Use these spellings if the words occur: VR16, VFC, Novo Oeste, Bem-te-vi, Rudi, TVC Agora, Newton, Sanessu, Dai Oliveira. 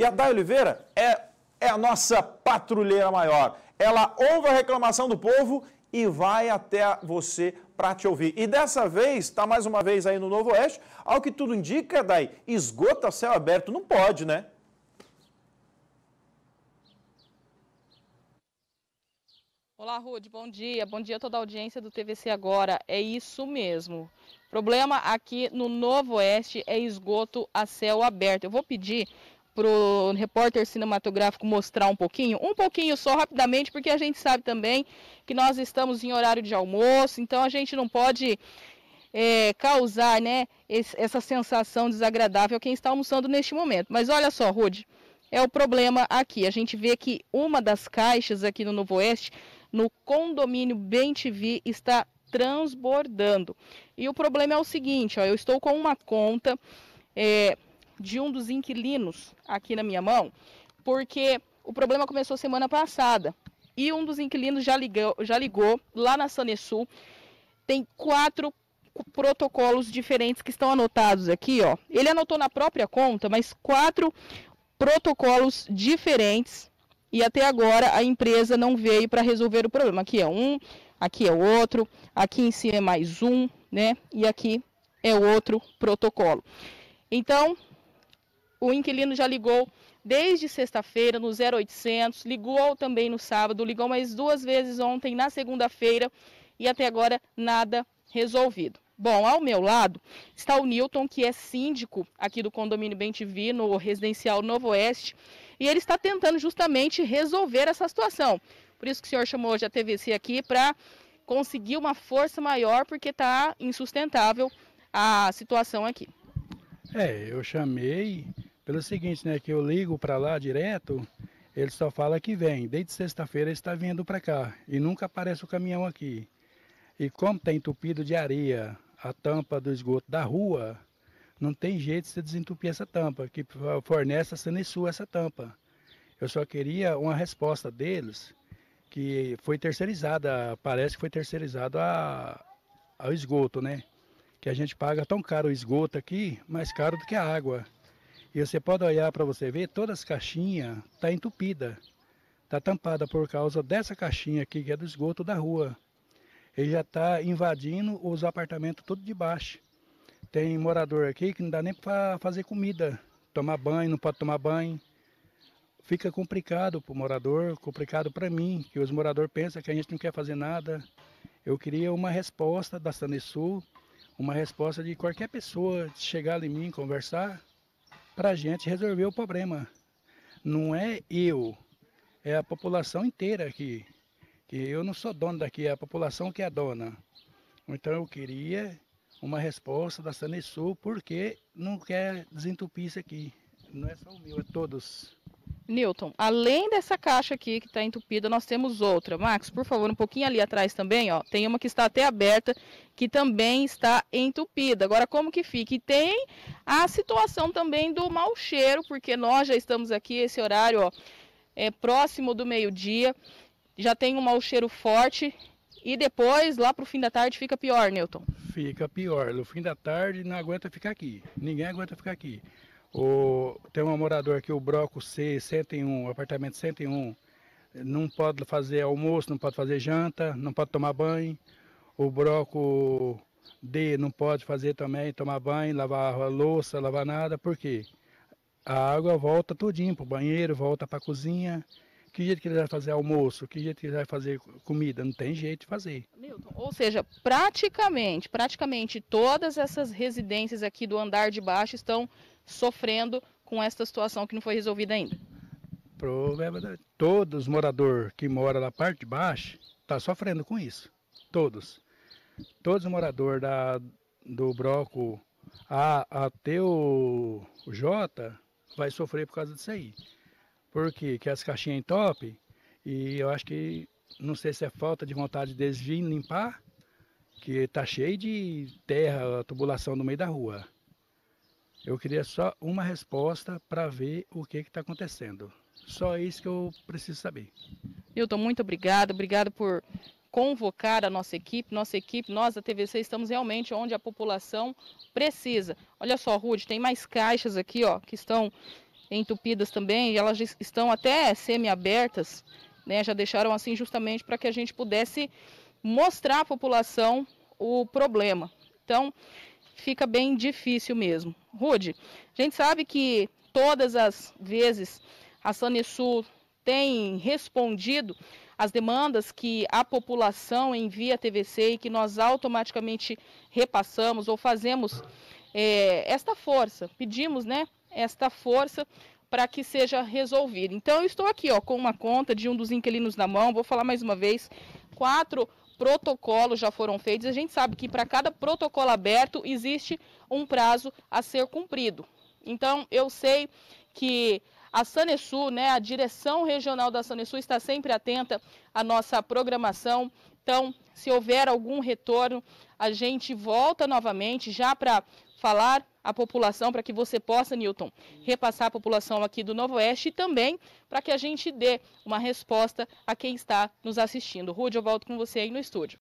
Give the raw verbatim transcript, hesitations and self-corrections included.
E a Dai Oliveira é, é a nossa patrulheira maior. Ela ouve a reclamação do povo e vai até você para te ouvir. E dessa vez, está mais uma vez aí no Novo Oeste, ao que tudo indica, Dai, esgoto a céu aberto não pode, né? Olá, Rudi, bom dia. Bom dia a toda a audiência do T V C Agora. É isso mesmo. O problema aqui no Novo Oeste é esgoto a céu aberto. Eu vou pedir para o repórter cinematográfico mostrar um pouquinho, um pouquinho só rapidamente, porque a gente sabe também que nós estamos em horário de almoço, então a gente não pode é, causar, né, esse, essa sensação desagradável a quem está almoçando neste momento. Mas olha só, Rudi, é o problema aqui. A gente vê que uma das caixas aqui no Novo Oeste, no condomínio Bem-te-vi, está transbordando. E o problema é o seguinte, ó, eu estou com uma conta é, de um dos inquilinos aqui na minha mão, porque o problema começou semana passada. E um dos inquilinos já ligou, já ligou lá na Sanessu. Tem quatro protocolos diferentes que estão anotados aqui, ó. Ele anotou na própria conta, mas quatro protocolos diferentes. E até agora a empresa não veio para resolver o problema. Aqui é um, aqui é outro, aqui em cima é mais um, né? E aqui é outro protocolo. Então, o inquilino já ligou desde sexta-feira no zero oitocentos, ligou também no sábado, ligou mais duas vezes ontem na segunda-feira e até agora nada resolvido. Bom, ao meu lado está o Newton, que é síndico aqui do condomínio Bem-te-vi, no residencial Novo Oeste, e ele está tentando justamente resolver essa situação. Por isso que o senhor chamou hoje a T V C aqui para conseguir uma força maior, porque está insustentável a situação aqui. É, eu chamei pelo seguinte, né, que eu ligo para lá direto, ele só fala que vem. Desde sexta-feira ele está vindo para cá e nunca aparece o caminhão aqui. E como está entupido de areia a tampa do esgoto da rua, não tem jeito de se desentupir essa tampa, que fornece a Sanessu essa tampa. Eu só queria uma resposta deles, que foi terceirizada, parece que foi terceirizado a, ao esgoto, né? Que a gente paga tão caro o esgoto aqui, mais caro do que a água. E você pode olhar para você ver, todas as caixinhas estão entupidas, está tampada por causa dessa caixinha aqui, que é do esgoto da rua. Ele já está invadindo os apartamentos tudo de baixo. Tem morador aqui que não dá nem para fazer comida, tomar banho, não pode tomar banho. Fica complicado para o morador, complicado para mim, que os moradores pensam que a gente não quer fazer nada. Eu queria uma resposta da Sanessu, uma resposta de qualquer pessoa chegar em mim, conversar, para a gente resolver o problema. Não é eu, é a população inteira aqui. Que eu não sou dono daqui, é a população que é dona. Então eu queria uma resposta da Sanessu, porque não quer desentupir isso aqui. Não é só o meu, é todos. Newton, além dessa caixa aqui que está entupida, nós temos outra. Max, por favor, um pouquinho ali atrás também, ó. Tem uma que está até aberta, que também está entupida. Agora, como que fica? E tem a situação também do mau cheiro, porque nós já estamos aqui, esse horário, ó, é próximo do meio-dia. Já tem um mau cheiro forte e depois, lá para o fim da tarde, fica pior, Newton? Fica pior. No fim da tarde, não aguenta ficar aqui. Ninguém aguenta ficar aqui. O... Tem um morador aqui, o Broco C cento e um, apartamento cento e um. Não pode fazer almoço, não pode fazer janta, não pode tomar banho. O Broco D não pode fazer também, tomar banho, lavar a louça, lavar nada. Por quê? A água volta tudinho para o banheiro, volta para a cozinha. Que jeito que ele vai fazer almoço? Que jeito que ele vai fazer comida? Não tem jeito de fazer. Newton, ou seja, praticamente, praticamente todas essas residências aqui do andar de baixo estão sofrendo com esta situação que não foi resolvida ainda. Todos os moradores que moram na parte de baixo estão sofrendo com isso. Todos. Todos os moradores da, do bloco A até o J vai sofrer por causa disso aí. Porque que as caixinhas entopem e eu acho que, não sei se é falta de vontade deles vir limpar, que tá cheio de terra, tubulação no meio da rua. Eu queria só uma resposta para ver o que que tá acontecendo. Só isso que eu preciso saber. Newton, muito obrigado, obrigado por convocar a nossa equipe, nossa equipe, nós da T V C estamos realmente onde a população precisa. Olha só, Rudi, tem mais caixas aqui, ó, que estão entupidas também, e elas já estão até semi-abertas, né? Já deixaram assim justamente para que a gente pudesse mostrar à população o problema. Então, fica bem difícil mesmo. Rudi, a gente sabe que todas as vezes a Sanessu tem respondido às demandas que a população envia à T V C e que nós automaticamente repassamos ou fazemos é, esta força, pedimos, né, esta força para que seja resolvida. Então, eu estou aqui ó, com uma conta de um dos inquilinos na mão, vou falar mais uma vez, quatro protocolos já foram feitos. A gente sabe que para cada protocolo aberto existe um prazo a ser cumprido. Então, eu sei que a Sanessu, né, a direção regional da Sanessu está sempre atenta à nossa programação. Então, se houver algum retorno, a gente volta novamente já para falar à população, para que você possa, Newton, repassar a população aqui do Novo Oeste e também para que a gente dê uma resposta a quem está nos assistindo. Rudi, eu volto com você aí no estúdio.